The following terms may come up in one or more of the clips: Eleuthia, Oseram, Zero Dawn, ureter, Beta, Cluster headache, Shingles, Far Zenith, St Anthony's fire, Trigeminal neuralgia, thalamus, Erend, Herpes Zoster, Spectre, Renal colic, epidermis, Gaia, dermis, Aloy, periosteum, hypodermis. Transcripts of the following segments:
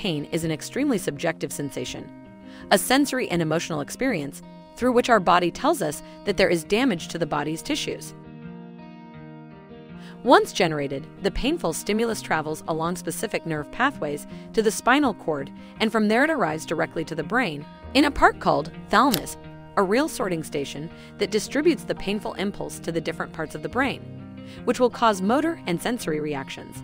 pain is an extremely subjective sensation, a sensory and emotional experience through which our body tells us that there is damage to the body's tissues. Once generated, the painful stimulus travels along specific nerve pathways to the spinal cord, and from there it arrives directly to the brain in a part called thalamus, a real sorting station that distributes the painful impulse to the different parts of the brain, which will cause motor and sensory reactions.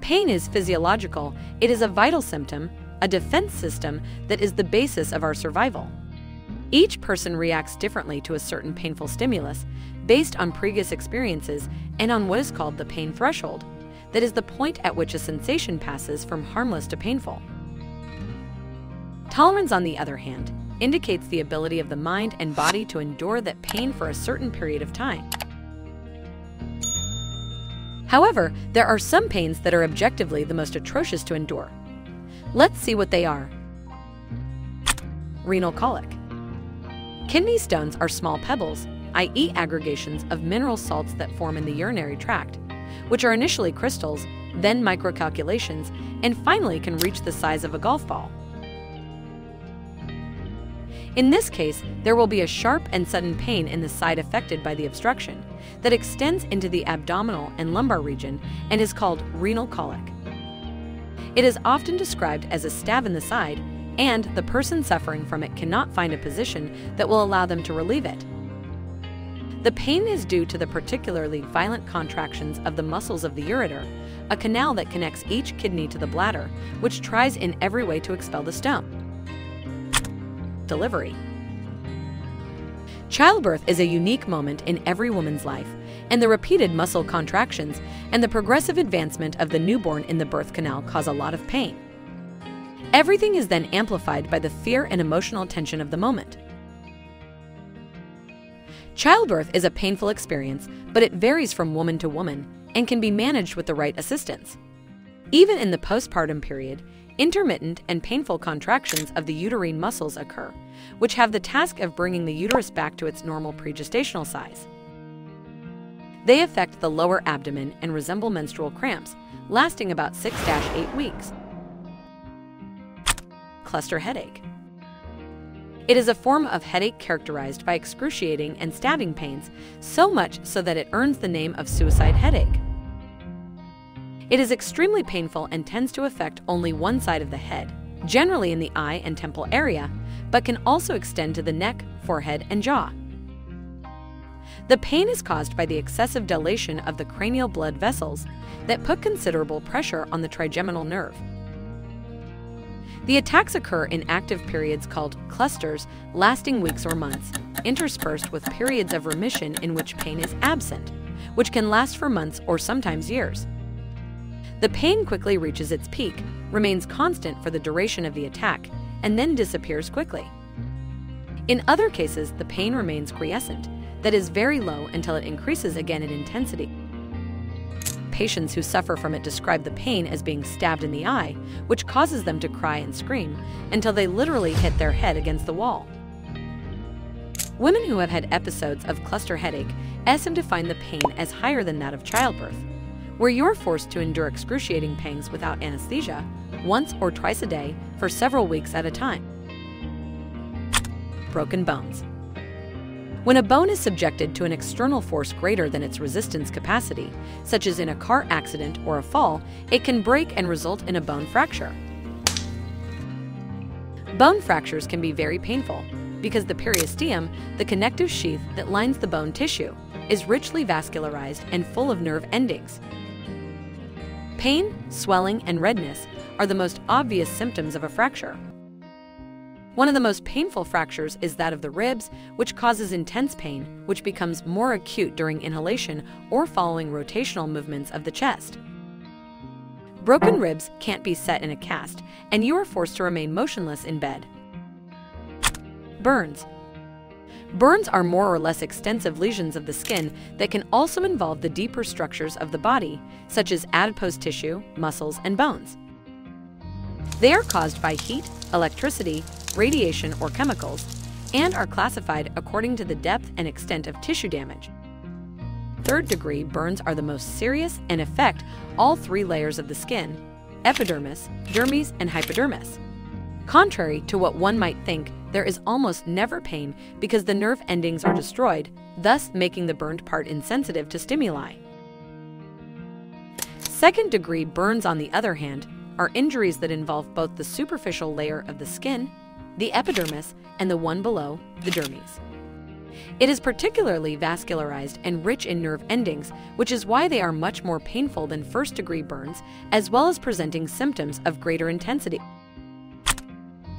Pain is physiological. It is a vital symptom, a defense system that is the basis of our survival. Each person reacts differently to a certain painful stimulus based on previous experiences and on what is called the pain threshold, that is the point at which a sensation passes from harmless to painful. Tolerance, on the other hand, indicates the ability of the mind and body to endure that pain for a certain period of time. However, there are some pains that are objectively the most atrocious to endure. Let's see what they are. Renal colic. Kidney stones are small pebbles, i.e. aggregations of mineral salts that form in the urinary tract, which are initially crystals, then microcalculations, and finally can reach the size of a golf ball. In this case, there will be a sharp and sudden pain in the side affected by the obstruction that extends into the abdominal and lumbar region and is called renal colic. It is often described as a stab in the side, and the person suffering from it cannot find a position that will allow them to relieve it. The pain is due to the particularly violent contractions of the muscles of the ureter, a canal that connects each kidney to the bladder, which tries in every way to expel the stone. Delivery. Childbirth is a unique moment in every woman's life, and the repeated muscle contractions and the progressive advancement of the newborn in the birth canal cause a lot of pain. Everything is then amplified by the fear and emotional tension of the moment. Childbirth is a painful experience, but it varies from woman to woman and can be managed with the right assistance. Even in the postpartum period, intermittent and painful contractions of the uterine muscles occur, which have the task of bringing the uterus back to its normal pregestational size. They affect the lower abdomen and resemble menstrual cramps, lasting about 6-8 weeks. Cluster headache. It is a form of headache characterized by excruciating and stabbing pains, so much so that it earns the name of suicide headache. It is extremely painful and tends to affect only one side of the head, generally in the eye and temple area, but can also extend to the neck, forehead, and jaw. The pain is caused by the excessive dilation of the cranial blood vessels that put considerable pressure on the trigeminal nerve. The attacks occur in active periods called clusters, lasting weeks or months, interspersed with periods of remission in which pain is absent, which can last for months or sometimes years. The pain quickly reaches its peak, remains constant for the duration of the attack, and then disappears quickly. In other cases, the pain remains quiescent, that is very low until it increases again in intensity. Patients who suffer from it describe the pain as being stabbed in the eye, which causes them to cry and scream until they literally hit their head against the wall. Women who have had episodes of cluster headache SM define the pain as higher than that of childbirth, where you're forced to endure excruciating pangs without anesthesia once or twice a day for several weeks at a time. Broken bones. When a bone is subjected to an external force greater than its resistance capacity, such as in a car accident or a fall, it can break and result in a bone fracture. Bone fractures can be very painful because the periosteum, the connective sheath that lines the bone tissue, is richly vascularized and full of nerve endings. Pain, swelling, and redness are the most obvious symptoms of a fracture. One of the most painful fractures is that of the ribs, which causes intense pain, which becomes more acute during inhalation or following rotational movements of the chest. Broken ribs can't be set in a cast, and you are forced to remain motionless in bed. Burns. Burns are more or less extensive lesions of the skin that can also involve the deeper structures of the body, such as adipose tissue, muscles, and bones. They are caused by heat, electricity, radiation, or chemicals, and are classified according to the depth and extent of tissue damage. Third-degree burns are the most serious and affect all three layers of the skin, epidermis, dermis, and hypodermis. Contrary to what one might think, there is almost never pain because the nerve endings are destroyed, thus making the burned part insensitive to stimuli. Second-degree burns, on the other hand, are injuries that involve both the superficial layer of the skin, the epidermis, and the one below, the dermis. It is particularly vascularized and rich in nerve endings, which is why they are much more painful than first-degree burns, as well as presenting symptoms of greater intensity.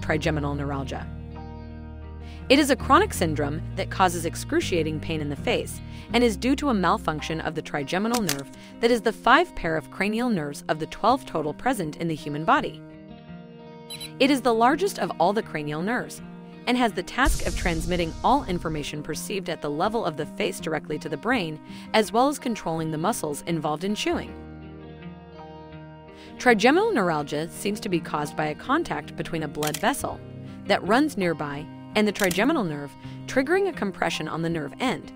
Trigeminal neuralgia. It is a chronic syndrome that causes excruciating pain in the face and is due to a malfunction of the trigeminal nerve, that is the 5 pair of cranial nerves of the 12 total present in the human body. It is the largest of all the cranial nerves and has the task of transmitting all information perceived at the level of the face directly to the brain, as well as controlling the muscles involved in chewing. Trigeminal neuralgia seems to be caused by a contact between a blood vessel that runs nearby and the trigeminal nerve, triggering a compression on the nerve end.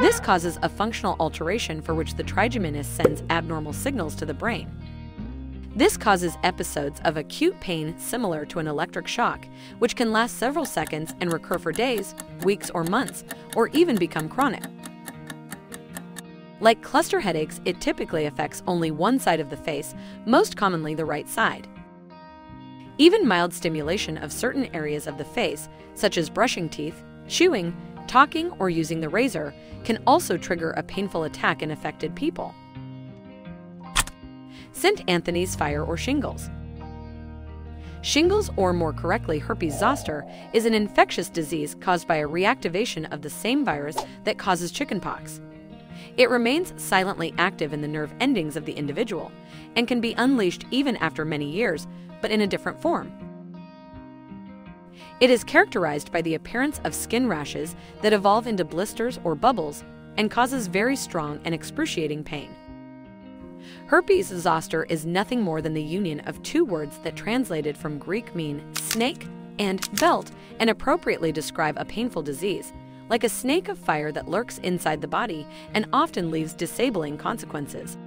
This causes a functional alteration for which the trigeminus sends abnormal signals to the brain. This causes episodes of acute pain similar to an electric shock, which can last several seconds and recur for days, weeks, or months, or even become chronic. Like cluster headaches, it typically affects only one side of the face, most commonly the right side. Even mild stimulation of certain areas of the face, such as brushing teeth, chewing, talking, or using the razor, can also trigger a painful attack in affected people. St Anthony's fire or shingles. Shingles, or more correctly herpes zoster, is an infectious disease caused by a reactivation of the same virus that causes chickenpox. It remains silently active in the nerve endings of the individual and can be unleashed even after many years, but in a different form. It is characterized by the appearance of skin rashes that evolve into blisters or bubbles and causes very strong and excruciating pain. Herpes zoster is nothing more than the union of two words that translated from Greek mean snake and belt and appropriately describe a painful disease, like a snake of fire that lurks inside the body and often leaves disabling consequences.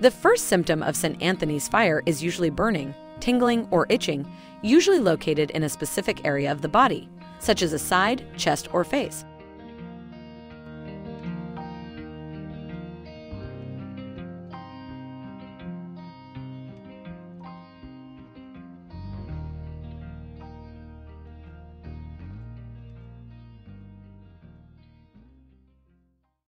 The first symptom of St. Anthony's fire is usually burning, tingling, or itching, usually located in a specific area of the body, such as a side, chest, or face.